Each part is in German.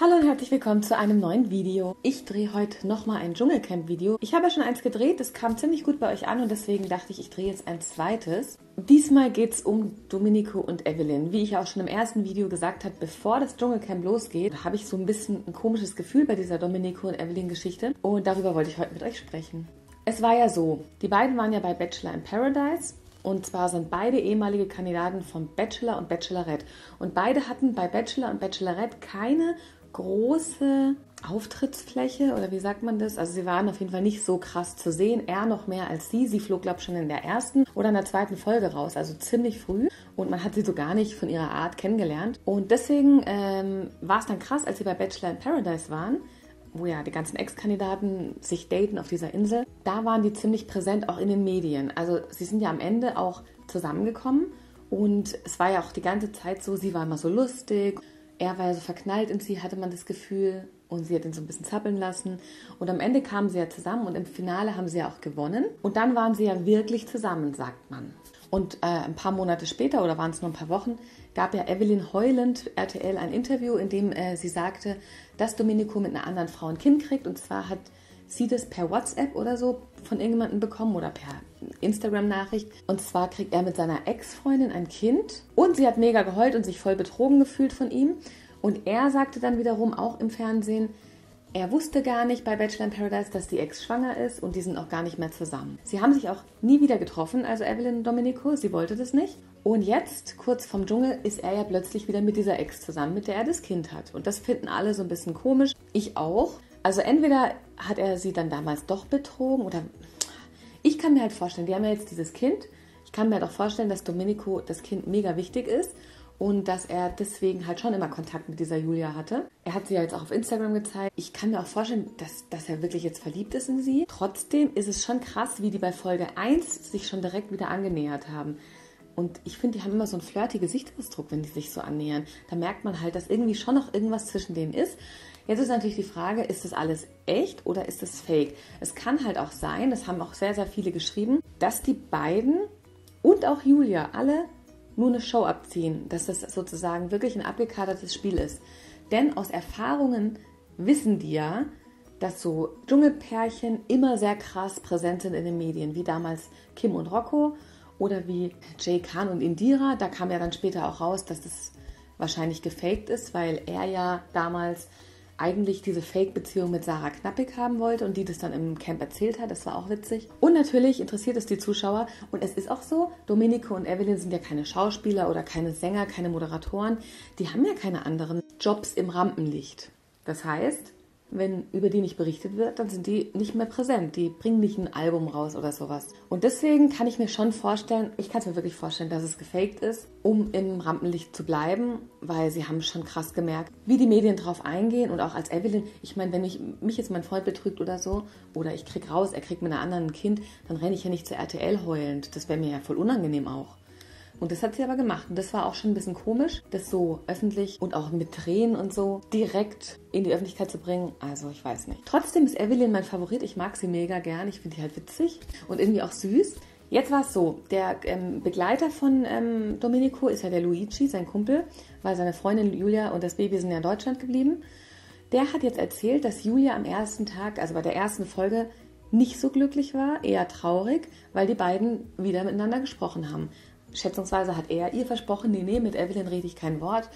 Hallo und herzlich willkommen zu einem neuen Video. Ich drehe heute nochmal ein Dschungelcamp-Video. Ich habe ja schon eins gedreht, das kam ziemlich gut bei euch an und deswegen dachte ich, ich drehe jetzt ein zweites. Diesmal geht es um Domenico und Evelyn. Wie ich auch schon im ersten Video gesagt habe, bevor das Dschungelcamp losgeht, habe ich so ein bisschen ein komisches Gefühl bei dieser Domenico und Evelyn-Geschichte und darüber wollte ich heute mit euch sprechen. Es war ja so, die beiden waren ja bei Bachelor in Paradise. Und zwar sind beide ehemalige Kandidaten vom Bachelor und Bachelorette. Und beide hatten bei Bachelor und Bachelorette keine große Auftrittsfläche oder wie sagt man das? Also sie waren auf jeden Fall nicht so krass zu sehen, er noch mehr als sie. Sie flog, glaube ich, schon in der ersten oder in der zweiten Folge raus, also ziemlich früh. Und man hat sie so gar nicht von ihrer Art kennengelernt. Und deswegen war es dann krass, als sie bei Bachelor in Paradise waren, wo ja die ganzen Ex-Kandidaten sich daten auf dieser Insel, da waren die ziemlich präsent, auch in den Medien. Also sie sind ja am Ende auch zusammengekommen und es war ja auch die ganze Zeit so, sie war immer so lustig, er war ja so verknallt in sie, hatte man das Gefühl, und sie hat ihn so ein bisschen zappeln lassen. Und am Ende kamen sie ja zusammen und im Finale haben sie ja auch gewonnen. Und dann waren sie ja wirklich zusammen, sagt man. Und ein paar Monate später, oder waren es nur ein paar Wochen, gab ja Evelyn heulend RTL ein Interview, in dem sie sagte, dass Domenico mit einer anderen Frau ein Kind kriegt. Und zwar hat sie das per WhatsApp oder so von irgendjemandem bekommen oder per Instagram-Nachricht. Und zwar kriegt er mit seiner Ex-Freundin ein Kind. Und sie hat mega geheult und sich voll betrogen gefühlt von ihm. Und er sagte dann wiederum auch im Fernsehen, er wusste gar nicht bei Bachelor in Paradise, dass die Ex schwanger ist und die sind auch gar nicht mehr zusammen. Sie haben sich auch nie wieder getroffen, also Evelyn und Domenico, sie wollte das nicht. Und jetzt, kurz vorm Dschungel, ist er ja plötzlich wieder mit dieser Ex zusammen, mit der er das Kind hat. Und das finden alle so ein bisschen komisch, ich auch. Also entweder hat er sie dann damals doch betrogen oder... Ich kann mir halt vorstellen, die haben ja jetzt dieses Kind. Ich kann mir halt auch vorstellen, dass Domenico das Kind mega wichtig ist. Und dass er deswegen halt schon immer Kontakt mit dieser Julia hatte. Er hat sie ja jetzt auch auf Instagram gezeigt. Ich kann mir auch vorstellen, dass er wirklich jetzt verliebt ist in sie. Trotzdem ist es schon krass, wie die bei Folge 1 sich schon direkt wieder angenähert haben. Und ich finde, die haben immer so einen flirty Gesichtsausdruck, wenn die sich so annähern. Da merkt man halt, dass irgendwie schon noch irgendwas zwischen denen ist. Jetzt ist natürlich die Frage, ist das alles echt oder ist das fake? Es kann halt auch sein, das haben auch sehr, sehr viele geschrieben, dass die beiden und auch Julia alle nur eine Show abziehen, dass das sozusagen wirklich ein abgekadertes Spiel ist. Denn aus Erfahrungen wissen die ja, dass so Dschungelpärchen immer sehr krass präsent sind in den Medien, wie damals Kim und Rocco oder wie Jay Khan und Indira. Da kam ja dann später auch raus, dass das wahrscheinlich gefaked ist, weil er ja damals eigentlich diese Fake-Beziehung mit Sarah Knappik haben wollte und die das dann im Camp erzählt hat. Das war auch witzig. Und natürlich interessiert es die Zuschauer. Und es ist auch so, Domenico und Evelyn sind ja keine Schauspieler oder keine Sänger, keine Moderatoren. Die haben ja keine anderen Jobs im Rampenlicht. Das heißt, wenn über die nicht berichtet wird, dann sind die nicht mehr präsent. Die bringen nicht ein Album raus oder sowas. Und deswegen kann ich mir schon vorstellen, ich kann es mir wirklich vorstellen, dass es gefaked ist, um im Rampenlicht zu bleiben, weil sie haben schon krass gemerkt, wie die Medien drauf eingehen und auch als Evelyn. Ich meine, wenn mich jetzt mein Freund betrügt oder so, oder ich krieg raus, er kriegt mit einer anderen ein Kind, dann renne ich ja nicht zur RTL heulend. Das wäre mir ja voll unangenehm auch. Und das hat sie aber gemacht. Und das war auch schon ein bisschen komisch, das so öffentlich und auch mit Tränen und so direkt in die Öffentlichkeit zu bringen. Also ich weiß nicht. Trotzdem ist Evelyn mein Favorit. Ich mag sie mega gern. Ich finde sie halt witzig und irgendwie auch süß. Jetzt war es so, der Begleiter von Domenico ist ja der Luigi, sein Kumpel, weil seine Freundin Julia und das Baby sind ja in Deutschland geblieben. Der hat jetzt erzählt, dass Julia am ersten Tag, also bei der ersten Folge, nicht so glücklich war, eher traurig, weil die beiden wieder miteinander gesprochen haben. Schätzungsweise hat er ihr versprochen, nee, mit Evelyn rede ich kein Wort,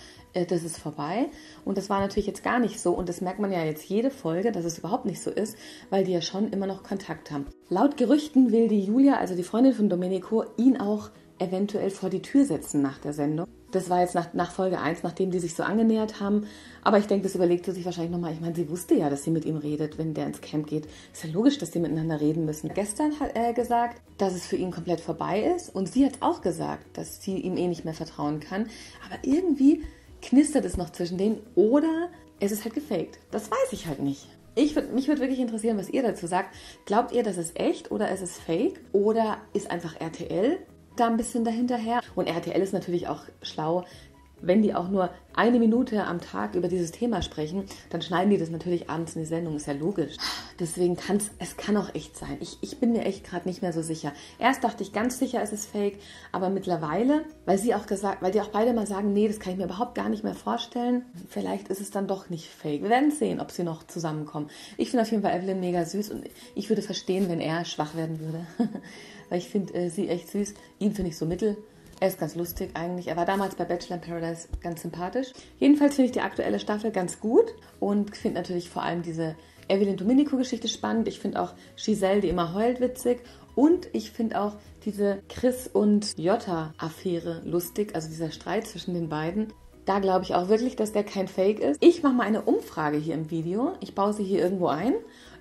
das ist vorbei. Und das war natürlich jetzt gar nicht so. Und das merkt man ja jetzt jede Folge, dass es überhaupt nicht so ist, weil die ja schon immer noch Kontakt haben. Laut Gerüchten will die Julia, also die Freundin von Domenico, ihn auch eventuell vor die Tür setzen nach der Sendung. Das war jetzt nach Folge 1, nachdem die sich so angenähert haben. Aber ich denke, das überlegt sie sich wahrscheinlich nochmal. Ich meine, sie wusste ja, dass sie mit ihm redet, wenn der ins Camp geht. Ist ja logisch, dass die miteinander reden müssen. Gestern hat er gesagt, dass es für ihn komplett vorbei ist. Und sie hat auch gesagt, dass sie ihm eh nicht mehr vertrauen kann. Aber irgendwie knistert es noch zwischen denen. Oder es ist halt gefaked. Das weiß ich halt nicht. Mich würde wirklich interessieren, was ihr dazu sagt. Glaubt ihr, das ist echt oder ist es fake? Oder ist einfach RTL da ein bisschen dahinterher? Und RTL ist natürlich auch schlau, wenn die auch nur eine Minute am Tag über dieses Thema sprechen, dann schneiden die das natürlich abends in die Sendung, ist ja logisch. Deswegen kann es auch echt sein. Ich bin mir echt gerade nicht mehr so sicher. Erst dachte ich ganz sicher, es ist fake, aber mittlerweile, weil die auch beide mal sagen, nee, das kann ich mir überhaupt gar nicht mehr vorstellen, vielleicht ist es dann doch nicht fake. Wir werden sehen, ob sie noch zusammenkommen. Ich finde auf jeden Fall Evelyn mega süß und ich würde verstehen, wenn er schwach werden würde. Weil ich finde sie echt süß, ihn finde ich so mittel. Er ist ganz lustig eigentlich. Er war damals bei Bachelor in Paradise ganz sympathisch. Jedenfalls finde ich die aktuelle Staffel ganz gut und finde natürlich vor allem diese Evelyn-Domenico-Geschichte spannend. Ich finde auch Giselle, die immer heult, witzig. Und ich finde auch diese Chris- und Jota-Affäre lustig, also dieser Streit zwischen den beiden. Da glaube ich auch wirklich, dass der kein Fake ist. Ich mache mal eine Umfrage hier im Video. Ich baue sie hier irgendwo ein.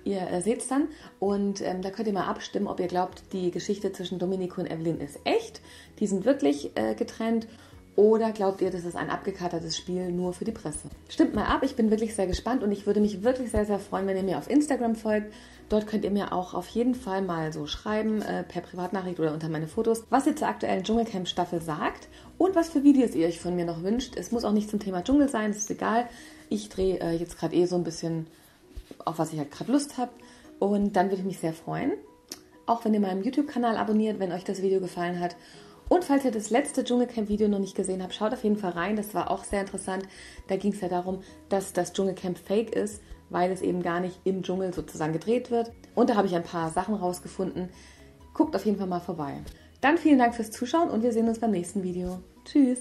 Ihr seht es dann und da könnt ihr mal abstimmen, ob ihr glaubt, die Geschichte zwischen Domenico und Evelyn ist echt, die sind wirklich getrennt, oder glaubt ihr, das ist ein abgekatertes Spiel nur für die Presse. Stimmt mal ab, ich bin wirklich sehr gespannt und ich würde mich wirklich sehr, sehr freuen, wenn ihr mir auf Instagram folgt. Dort könnt ihr mir auch auf jeden Fall mal so schreiben, per Privatnachricht oder unter meine Fotos, was ihr zur aktuellen Dschungelcamp-Staffel sagt und was für Videos ihr euch von mir noch wünscht. Es muss auch nicht zum Thema Dschungel sein, das ist egal. Ich drehe jetzt gerade so ein bisschen auf was ich halt gerade Lust habe. Und dann würde ich mich sehr freuen, auch wenn ihr meinen YouTube-Kanal abonniert, wenn euch das Video gefallen hat. Und falls ihr das letzte Dschungelcamp-Video noch nicht gesehen habt, schaut auf jeden Fall rein. Das war auch sehr interessant. Da ging es ja darum, dass das Dschungelcamp fake ist, weil es eben gar nicht im Dschungel sozusagen gedreht wird. Und da habe ich ein paar Sachen rausgefunden. Guckt auf jeden Fall mal vorbei. Dann vielen Dank fürs Zuschauen und wir sehen uns beim nächsten Video. Tschüss!